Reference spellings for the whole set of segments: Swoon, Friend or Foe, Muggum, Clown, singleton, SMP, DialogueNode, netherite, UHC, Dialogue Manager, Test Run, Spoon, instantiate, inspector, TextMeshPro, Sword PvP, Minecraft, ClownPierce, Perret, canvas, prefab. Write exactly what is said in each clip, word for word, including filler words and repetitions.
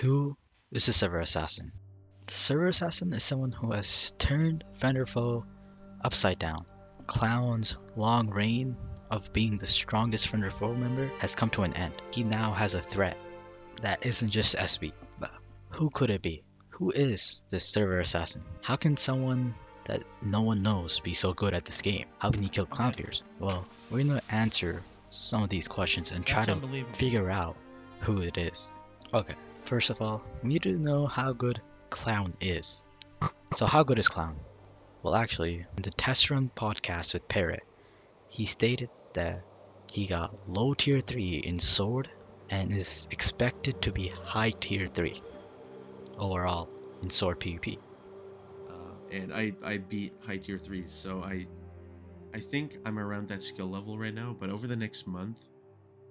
Who is the server assassin? The server assassin is someone who has turned Friend or Foe upside down. Clown's long reign of being the strongest Friend or Foe member has come to an end. He now has a threat that isn't just S B. But who could it be? Who is the server assassin? How can someone that no one knows be so good at this game? How can he kill ClownPierce? Well, we're gonna answer some of these questions and try to figure out who it is. Okay, first of all, we need to know how good Clown is. So how good is Clown? Well, actually, in the Test Run podcast with Perret, he stated that he got low tier three in Sword and is expected to be high tier three overall in Sword PvP. Uh, and I, I beat high tier three, so I I think I'm around that skill level right now, but over the next month,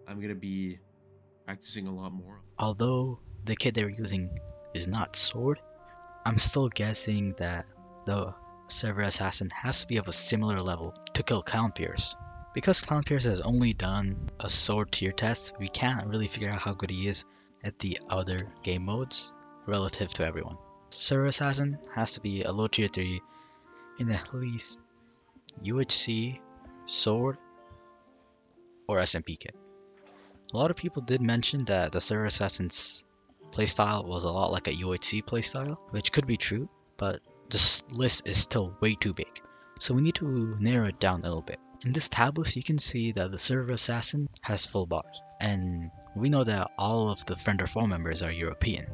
I'm going to be practicing a lot more. Although the kit they were using is not Sword, I'm still guessing that the server assassin has to be of a similar level to kill ClownPierce. Because ClownPierce has only done a Sword tier test, we can't really figure out how good he is at the other game modes relative to everyone. Server assassin has to be a low tier three in at least U H C, Sword, or S M P kit. A lot of people did mention that the server assassin's playstyle was a lot like a U H C playstyle, which could be true, but this list is still way too big, so we need to narrow it down a little bit. In this tab list, you can see that the server assassin has full bars, and we know that all of the Friend or Foe members are European,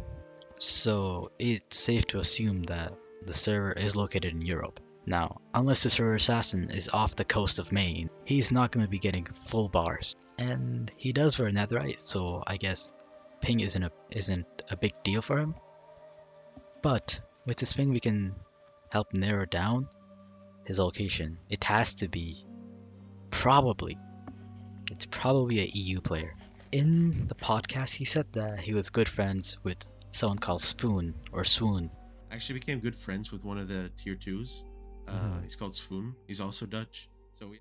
so it's safe to assume that the server is located in Europe. Now, unless the server assassin is off the coast of Maine, he's not going to be getting full bars, and he does wear netherite, so I guess ping isn't a, isn't a big deal for him. But with this ping, we can help narrow down his location. It has to be probably, it's probably an E U player. In the podcast, he said that he was good friends with someone called Spoon or Swoon. I actually became good friends with one of the tier twos. Uh, mm. He's called Swoon. He's also Dutch. So we...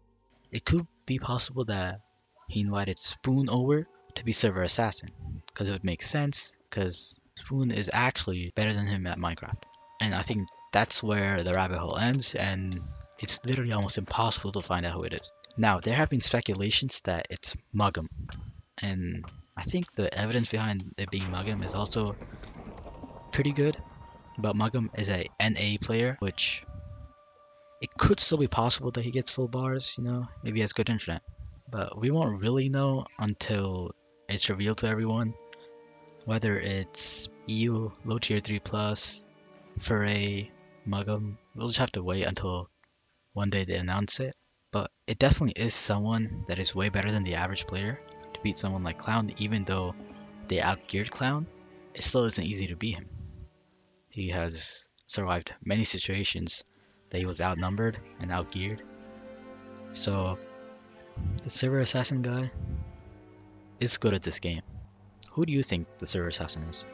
It could be possible that he invited Spoon over to be server assassin, because it would make sense, because Swoon is actually better than him at Minecraft. And I think that's where the rabbit hole ends, and it's literally almost impossible to find out who it is. Now, there have been speculations that it's Muggum, and I think the evidence behind it being Muggum is also pretty good, but Muggum is a N A player, which... it could still be possible that he gets full bars, you know, maybe he has good internet. But we won't really know until it's revealed to everyone, whether it's E U, low tier three plus, Perret, Muggum. We'll just have to wait until one day they announce it. But it definitely is someone that is way better than the average player to beat someone like Clown. Even though they outgeared Clown, it still isn't easy to beat him. He has survived many situations that he was outnumbered and outgeared. So the server assassin guy is good at this game. Who do you think the server assassin is?